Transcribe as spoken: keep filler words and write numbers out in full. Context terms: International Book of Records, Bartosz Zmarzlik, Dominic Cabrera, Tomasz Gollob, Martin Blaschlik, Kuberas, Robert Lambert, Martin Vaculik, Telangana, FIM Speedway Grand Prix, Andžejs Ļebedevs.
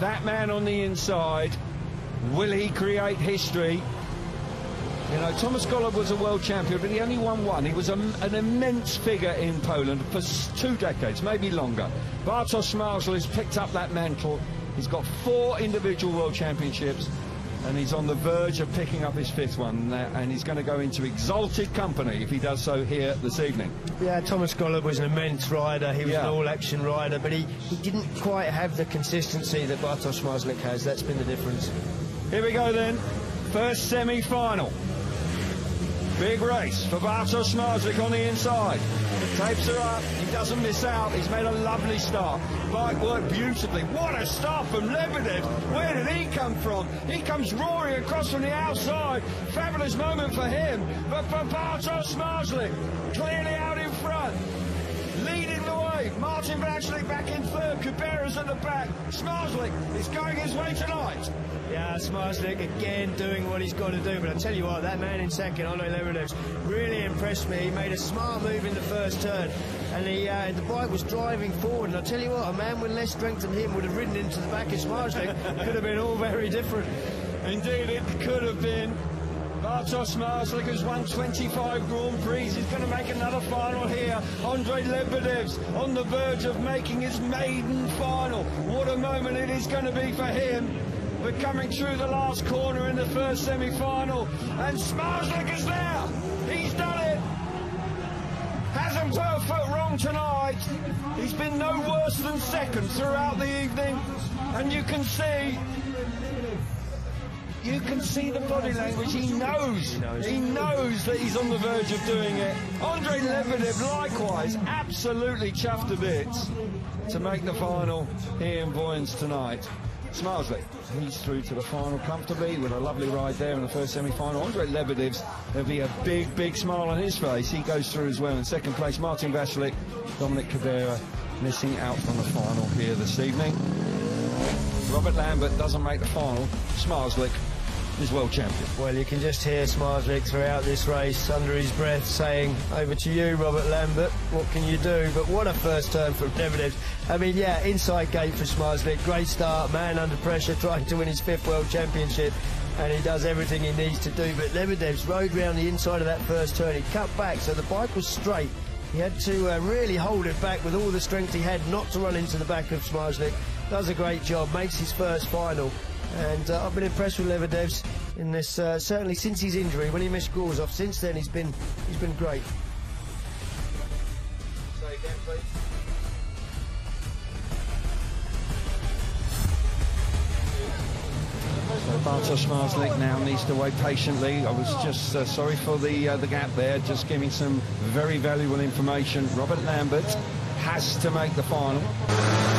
That man on the inside, will he create history? You know, Tomasz Gollob was a world champion, but he only won one. He was a, an immense figure in Poland for two decades, maybe longer. Bartosz Zmarzlik has picked up that mantle. He's got four individual world championships, and he's on the verge of picking up his fifth one. And he's going to go into exalted company if he does so here this evening. Yeah, Tomasz Gollob was an immense rider. He was yeah. an all-action rider, but he, he didn't quite have the consistency that Bartosz Zmarzlik has. That's been the difference. Here we go then. First semi-final. Big race for Bartosz Zmarzlik on the inside. Tapes her up, he doesn't miss out, he's made a lovely start. Bike worked beautifully. What a start from Lebedev! Where did he come from? He comes roaring across from the outside. Fabulous moment for him, but for Bartosz Zmarzlik, clearly out in front. Leading the way, Martin Blaschlik back in third, Kuberas at the back. Zmarzlik is going his way tonight. Yeah, Zmarzlik again doing what he's got to do, but I tell you what, that man in second, Andžejs Ļebedevs, really impressed me. He made a smart move in the first turn, and he, uh, the bike was driving forward, and I tell you what, a man with less strength than him would have ridden into the back of Zmarzlik. Could have been all very different. Indeed, it could have been. Bartosz Zmarzlik, who's won twenty-five Grand Prix, is going to make another final here. Andžejs Ļebedevs on the verge of making his maiden final. What a moment it is going to be for him. We're coming through the last corner in the first semi-final, and Zmarzlik is there. He's done it. Hasn't put a foot wrong tonight. He's been no worse than second throughout the evening, and you can see... You can see the body language. He knows. He knows. He knows that he's on the verge of doing it. Andžejs Ļebedevs, likewise, absolutely chuffed to bits to make the final here in Voyens tonight. Zmarzlik, he's through to the final comfortably with a lovely ride there in the first semi-final. Andžejs Ļebedevs, there'll be a big, big smile on his face. He goes through as well in second place. Martin Vaculik, Dominic Cabrera missing out from the final here this evening. Robert Lambert doesn't make the final. Zmarzlik is world champion. Well, you can just hear Zmarzlik throughout this race under his breath saying, over to you, Robert Lambert, what can you do? But what a first turn for Ļebedevs. I mean, yeah, inside gate for Zmarzlik. Great start, man under pressure, trying to win his fifth world championship, and he does everything he needs to do. But Ļebedevs rode round the inside of that first turn. He cut back, so the bike was straight. He had to uh, really hold it back with all the strength he had not to run into the back of Zmarzlik. Does a great job, makes his first final. And uh, I've been impressed with Ļebedevs in this, uh, certainly since his injury, when he missed goals off. Since then, he's been he's been great. Say again, please. So Bartosz Zmarzlik now needs to wait patiently. I was just uh, sorry for the uh, the gap there, just giving some very valuable information. Robert Lambert has to make the final.